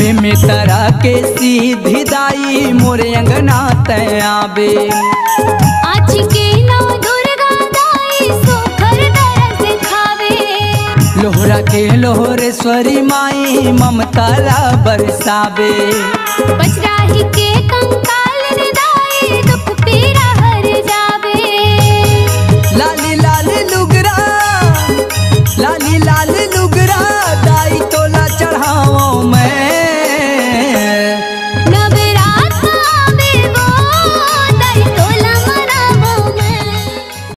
प्रेम तरा के सीधी दाई मोरे अंगना तय आवे आज के नौ दुर्गा दाई सोखर दरस खावे लोहरा के लोहरेश्वरी माई ममता ला बरसावे बजराही के कंका